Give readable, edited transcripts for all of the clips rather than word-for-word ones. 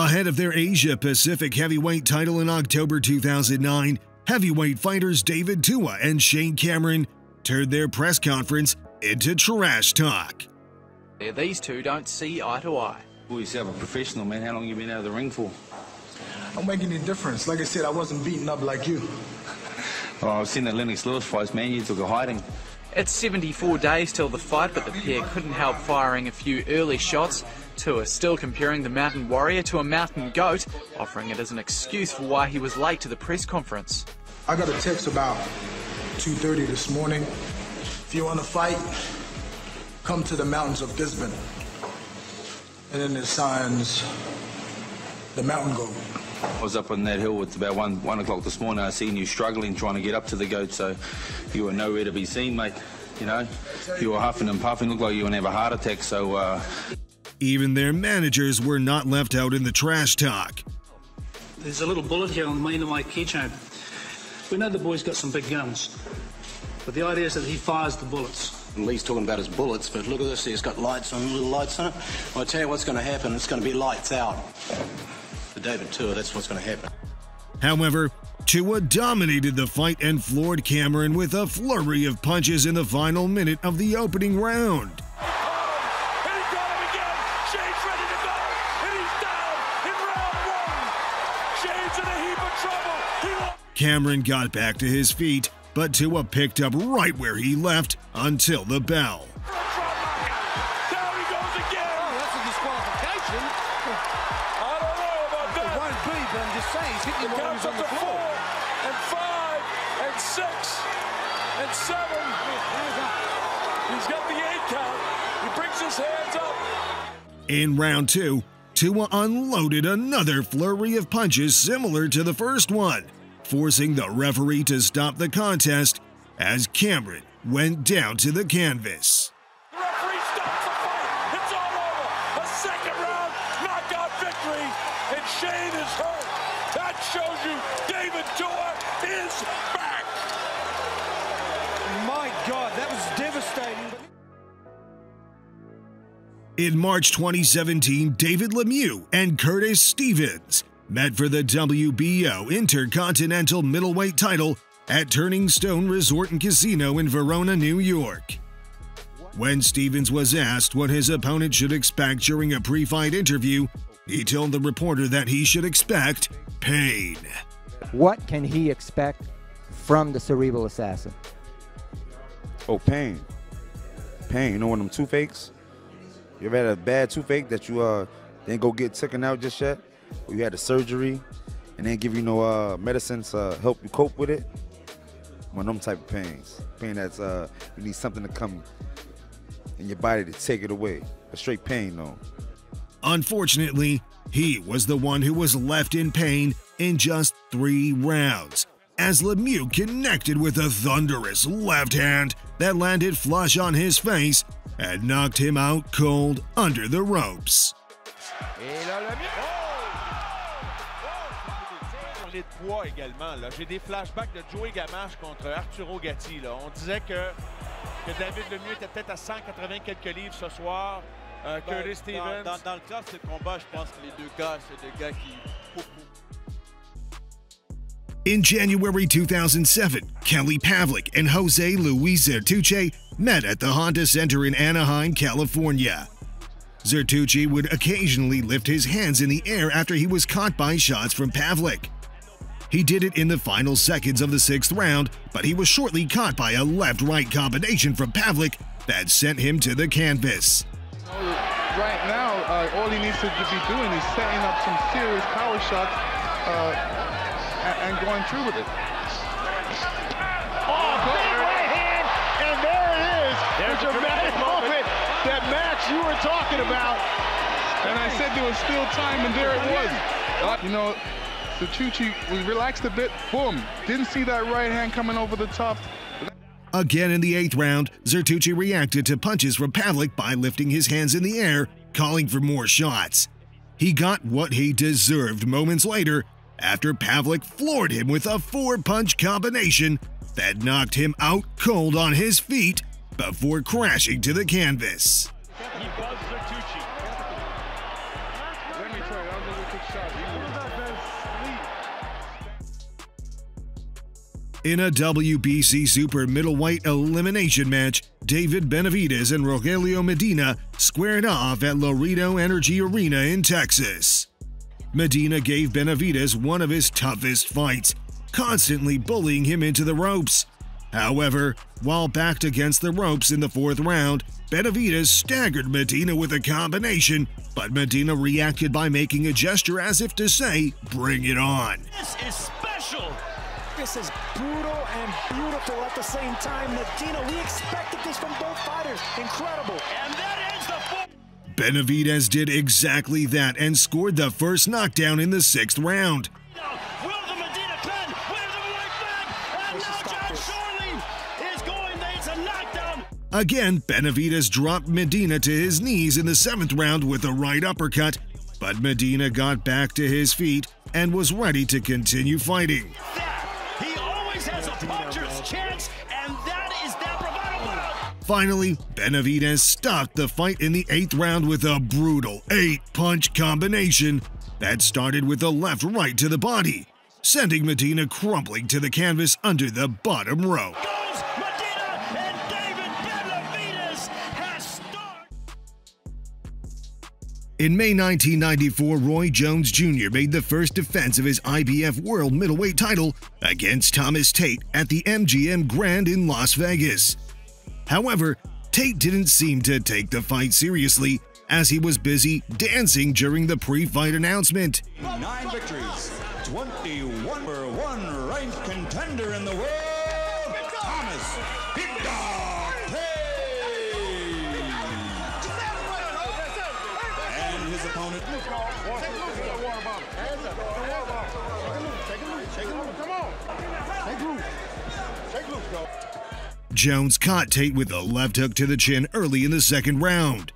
Ahead of their Asia-Pacific heavyweight title in October 2009, heavyweight fighters David Tua and Shane Cameron turned their press conference into trash talk. Yeah, these two don't see eye to eye. Well, yourself a professional, man. How long you been out of the ring for? I'm making a difference. Like I said, I wasn't beaten up like you. Well, I've seen the Lennox Lewis fights, man. You took a hiding. It's 74 days till the fight, but the pair couldn't help firing a few early shots. Tua still comparing the mountain warrior to a mountain goat, offering it as an excuse for why he was late to the press conference. I got a text about 2:30 this morning. If you want to fight, come to the mountains of Gisborne. And then it signs the mountain goat. I was up on that hill at about 1 o'clock this morning. I seen you struggling trying to get up to the goat, so you were nowhere to be seen, mate. You know, you were huffing and puffing, looked like you were going to have a heart attack, so... Even their managers were not left out in the trash talk. There's a little bullet here on the main of my keychain. We know the boy's got some big guns, but the idea is that he fires the bullets. Lee's talking about his bullets, but look at this. It's got lights on, little lights on it. I'll tell you what's going to happen. It's going to be lights out. For David Tua, that's what's going to happen. However, Tua dominated the fight and floored Cameron with a flurry of punches in the final minute of the opening round. Cameron got back to his feet, but Tua picked up right where he left until the bell. In round two, Tua unloaded another flurry of punches similar to the first one, forcing the referee to stop the contest as Cameron went down to the canvas. The referee stops the fight. It's all over. A second round knockout victory, and Shane is hurt. That shows you David Tua is back. My God, that was devastating. In March 2017, David Lemieux and Curtis Stevens met for the WBO Intercontinental Middleweight title at Turning Stone Resort and Casino in Verona, New York. When Stevens was asked what his opponent should expect during a pre-fight interview, he told the reporter that he should expect pain. What can he expect from the cerebral assassin? Oh, pain. Pain. You know, one of them toothaches? You ever had a bad toothache that you didn't go get taken out just yet? Or you had a surgery and they give you no medicine to help you cope with it? One of them type of pains. Pain that's you need something to come in your body to take it away. A straight pain though. Unfortunately, he was the one who was left in pain in just 3 rounds, as Lemieux connected with a thunderous left hand that landed flush on his face and knocked him out cold under the ropes. De poids également là, j'ai des flashbacks de Joey Gamache contre Arturo Gatti là. On disait que David Lemieux était peut-être à 180 quelques livres ce soir. Curtis Stevens dans le classe de combat, je pense que les deux gars, c'est des gars qui... In January 2007, Kelly Pavlik and Jose Luis Zertuche met at the Honda Center in Anaheim, California. Zertuche would occasionally lift his hands in the air after he was caught by shots from Pavlik. He did it in the final seconds of the 6th round, but he was shortly caught by a left-right combination from Pavlik that sent him to the canvas. Right now, all he needs to be doing is setting up some serious power shots and going through with it. Oh, big right hand, and there it is. There's a dramatic moment that match you were talking about. And I said there was still time, and there it was. You know, Zertuche was relaxed a bit, boom, didn't see that right hand coming over the top. Again in the 8th round, Zertuche reacted to punches from Pavlik by lifting his hands in the air, calling for more shots. He got what he deserved moments later after Pavlik floored him with a 4-punch combination that knocked him out cold on his feet before crashing to the canvas. He buzzed Zertuche. Let me try, In a WBC super middleweight elimination match, David Benavidez and Rogelio Medina squared off at Laredo Energy Arena in Texas. Medina gave Benavidez one of his toughest fights, constantly bullying him into the ropes. However, while backed against the ropes in the fourth round, Benavidez staggered Medina with a combination, but Medina reacted by making a gesture as if to say, "Bring it on." This is special. This is brutal and beautiful at the same time. Medina, we expected this from both fighters. Incredible. And that ends the fight. Benavidez did exactly that and scored the first knockdown in the sixth round. Again, Benavidez dropped Medina to his knees in the seventh round with a right uppercut, but Medina got back to his feet and was ready to continue fighting. He always has a puncher's chance, and that is that bravado. Finally, Benavidez stopped the fight in the eighth round with a brutal eight-punch combination that started with a left right to the body, sending Medina crumbling to the canvas under the bottom row. In May 1994, Roy Jones Jr. made the first defense of his IBF World Middleweight title against Thomas Tate at the MGM Grand in Las Vegas. However, Tate didn't seem to take the fight seriously, as he was busy dancing during the pre-fight announcement. 9 victories, 21 number one ranked contender in the world, Thomas "Big Dog" opponent. Jones caught Tate with a left hook to the chin early in the second round.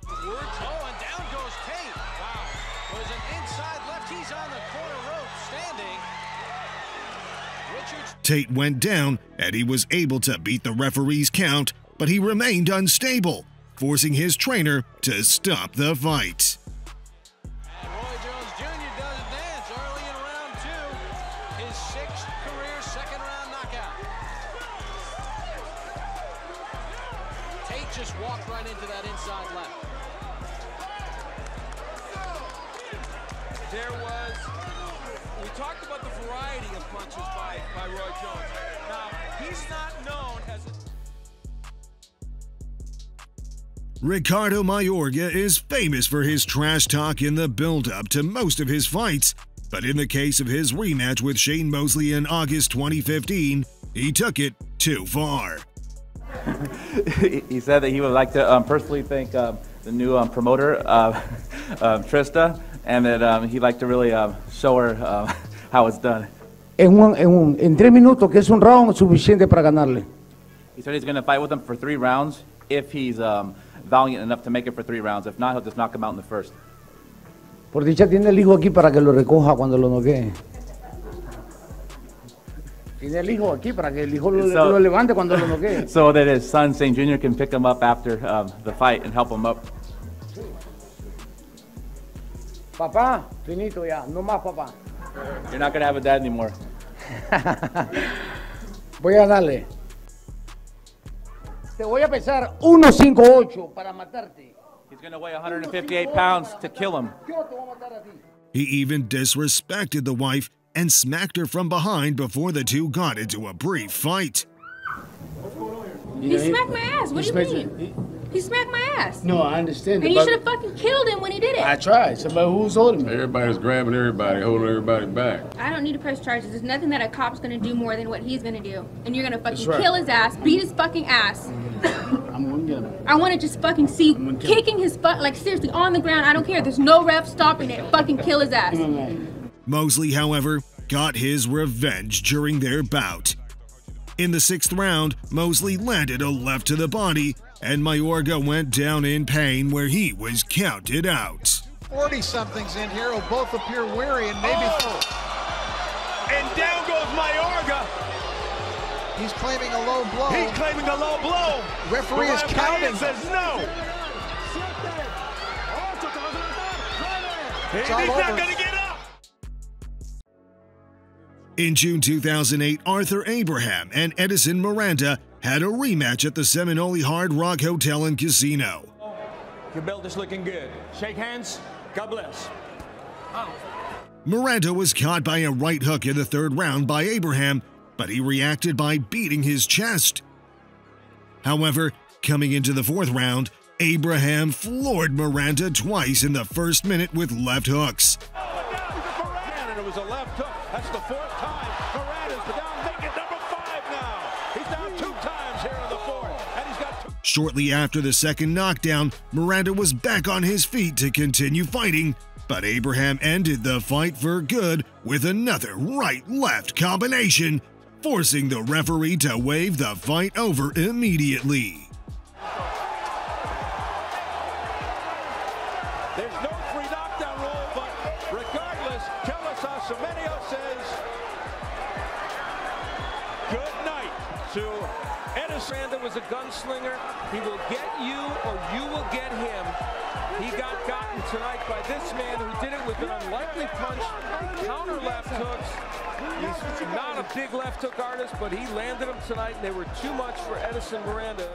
Tate went down, and he was able to beat the referee's count, but he remained unstable, forcing his trainer to stop the fight. Just walked right into that inside left. We talked about the variety of punches by Roy Jones. Now, he's not known as Ricardo Mayorga is famous for his trash talk in the build-up to most of his fights, but in the case of his rematch with Shane Mosley in August 2015, he took it too far. He said that he would like to personally thank the new promoter, Trista, and that he'd like to really show her how it's done. En 3 minutos, que es un round suficiente para ganarle. He said he's going to fight with him for 3 rounds if he's valiant enough to make it for 3 rounds. If not, he'll just knock him out in the first. Por dicha tiene el hijo aquí para que lo recoja cuando lo noquee. So that his son, Shane Jr., can pick him up after the fight and help him up. Papa, finito ya, no más papa. You're not going to have a dad anymore. Voy a darle. Te voy a pesar 158 para matarte. He's going to weigh 158 pounds to kill him. He even disrespected the wife and smacked her from behind before the two got into a brief fight. He smacked my ass. What do you mean? He smacked my ass. No, I understand. And you should have fucking killed him when he did it. I tried. Somebody who was holding me. Everybody's grabbing everybody, holding everybody back. I don't need to press charges. There's nothing that a cop's gonna do more than what he's gonna do. And you're gonna fucking kill his ass, beat his fucking ass. I'm gonna get him. I wanna just fucking see kicking his butt, like seriously, on the ground. I don't care. There's no ref stopping it. Fucking kill his ass. Mosley, however, got his revenge during their bout. In the sixth round, Mosley landed a left to the body, and Mayorga went down in pain where he was counted out. 40-somethings in here will both appear weary and maybe... Oh. And down goes Mayorga. He's claiming a low blow. He's claiming a low blow. Referee is counting. And says no. And he's not going to get up. In June 2008, Arthur Abraham and Edison Miranda had a rematch at the Seminole Hard Rock Hotel and Casino. Your belt is looking good. Shake hands. God bless. Oh. Miranda was caught by a right hook in the third round by Abraham, but he reacted by beating his chest. However, coming into the fourth round, Abraham floored Miranda twice in the first minute with left hooks. A left hook. That's the fourth time. Miranda's down big at number 5 now. He's down 2 times here in the fourth, and he's got 2. Shortly after the second knockdown, Miranda was back on his feet to continue fighting, but Abraham ended the fight for good with another right-left combination, forcing the referee to wave the fight over immediately. There's no free knockdown rule, but regardless, Semenio says good night to Edison. Miranda was a gunslinger. He will get you or you will get him. He got gotten tonight by this man who did it with an unlikely punch, counter left hooks. He's not a big left hook artist, but he landed them tonight, and they were too much for Edison Miranda.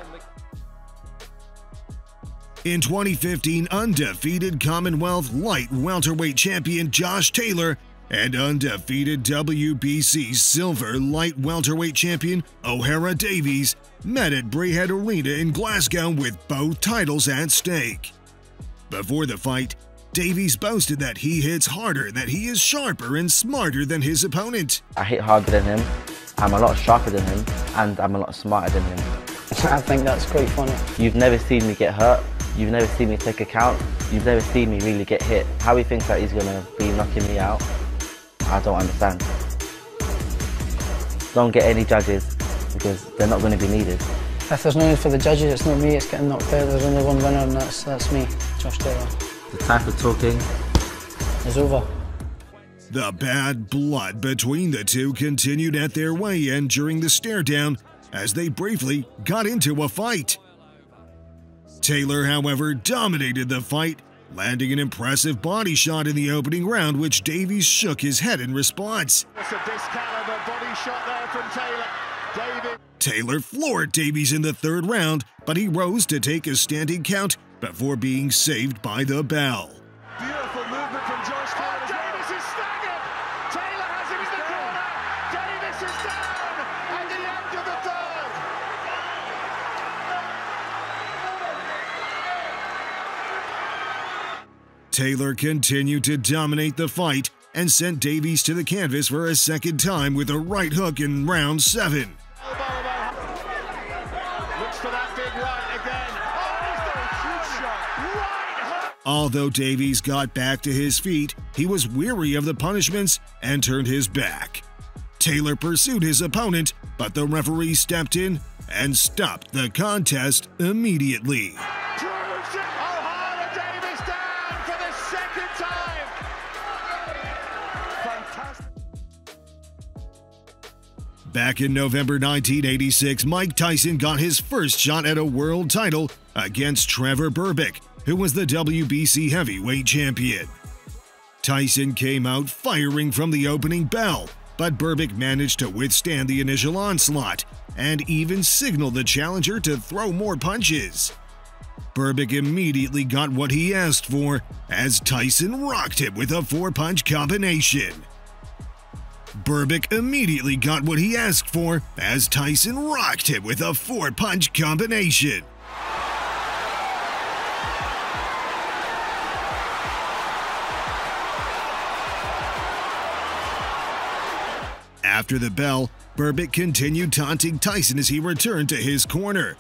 In 2015, undefeated Commonwealth light welterweight champion Josh Taylor and undefeated WBC silver light welterweight champion O'Hara Davies met at Bray Head Arena in Glasgow with both titles at stake. Before the fight, Davies boasted that he hits harder, that he is sharper and smarter than his opponent. I hit harder than him, I'm a lot sharper than him, and I'm a lot smarter than him. I think that's quite funny. You've never seen me get hurt. You've never seen me take a count. You've never seen me really get hit. How he thinks that he's going to be knocking me out, I don't understand. Don't get any judges because they're not going to be needed. If there's no need for the judges, it's not me, it's getting knocked out. There's only one winner, and that's me, Josh Taylor. The type of talking is over. The bad blood between the two continued at their weigh-in during the stare-down as they briefly got into a fight. Taylor, however, dominated the fight, landing an impressive body shot in the opening round, which Davies shook his head in response. That's a discaliber body shot there from Taylor. Taylor floored Davies in the third round, but he rose to take a standing count before being saved by the bell. Beautiful movement from Josh Taylor. Davies is staggered. Taylor has him in the corner. Davies is down at the end of the third. Taylor continued to dominate the fight and sent Davies to the canvas for a second time with a right hook in round 7. Although Davies got back to his feet, he was weary of the punishments and turned his back. Taylor pursued his opponent, but the referee stepped in and stopped the contest immediately. Back in November 1986, Mike Tyson got his first shot at a world title against Trevor Berbick, who was the WBC heavyweight champion. Tyson came out firing from the opening bell, but Berbick managed to withstand the initial onslaught and even signaled the challenger to throw more punches. Berbick immediately got what he asked for as Tyson rocked him with a 4-punch combination. After the bell, Berbick continued taunting Tyson as he returned to his corner.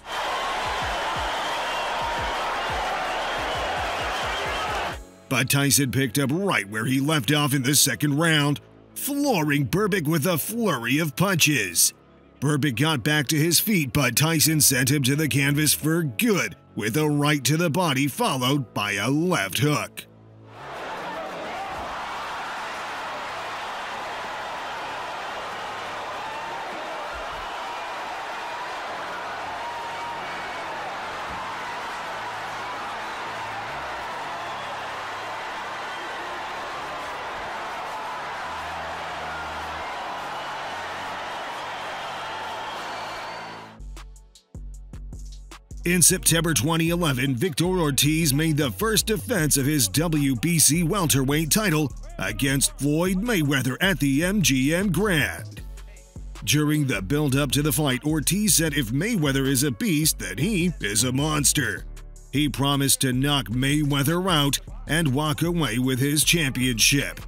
But Tyson picked up right where he left off in the second round, flooring Berbick with a flurry of punches. Berbick got back to his feet, but Tyson sent him to the canvas for good with a right to the body followed by a left hook. In September 2011, Victor Ortiz made the first defense of his WBC welterweight title against Floyd Mayweather at the MGM Grand. During the build-up to the fight, Ortiz said if Mayweather is a beast, then he is a monster. He promised to knock Mayweather out and walk away with his championship.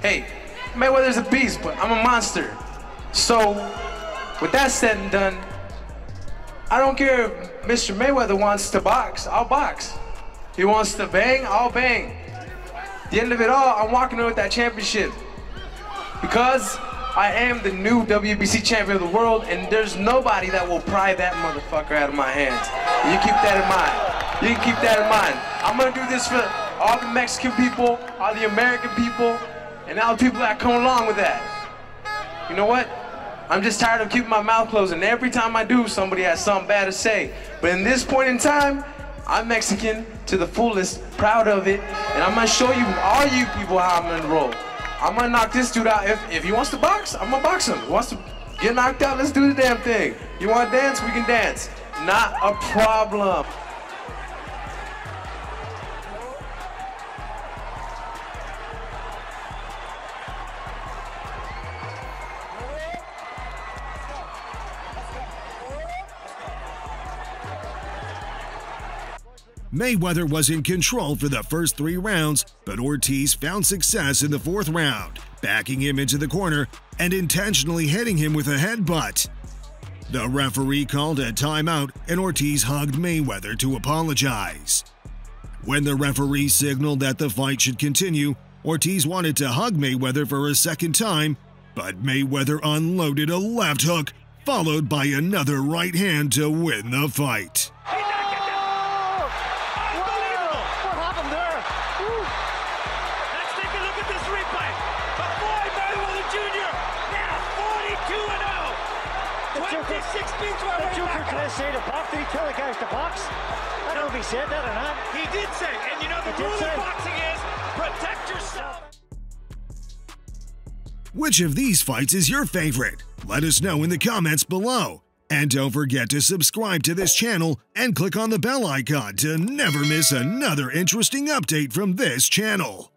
Hey, Mayweather's a beast, but I'm a monster. So, with that said and done, I don't care if Mr. Mayweather wants to box, I'll box. He wants to bang, I'll bang. At the end of it all, I'm walking away with that championship. Because I am the new WBC champion of the world, and there's nobody that will pry that motherfucker out of my hands. You keep that in mind. You keep that in mind. I'm gonna do this for all the Mexican people, all the American people, and all the people that come along with that. You know what? I'm just tired of keeping my mouth closed, and every time I do, somebody has something bad to say. But in this point in time, I'm Mexican to the fullest, proud of it, and I'm gonna show you, all you people, how I'm gonna roll. I'm gonna knock this dude out. If he wants to box, I'm gonna box him. If he wants to get knocked out, let's do the damn thing. You wanna dance, we can dance. Not a problem. Mayweather was in control for the first 3 rounds, but Ortiz found success in the 4th round, backing him into the corner and intentionally hitting him with a headbutt. The referee called a timeout, and Ortiz hugged Mayweather to apologize. When the referee signaled that the fight should continue, Ortiz wanted to hug Mayweather for a second time, but Mayweather unloaded a left hook, followed by another right hand to win the fight. Said that or not? He did say, and you know the rule of boxing is protect yourself. Which of these fights is your favorite? Let us know in the comments below. And don't forget to subscribe to this channel and click on the bell icon to never miss another interesting update from this channel.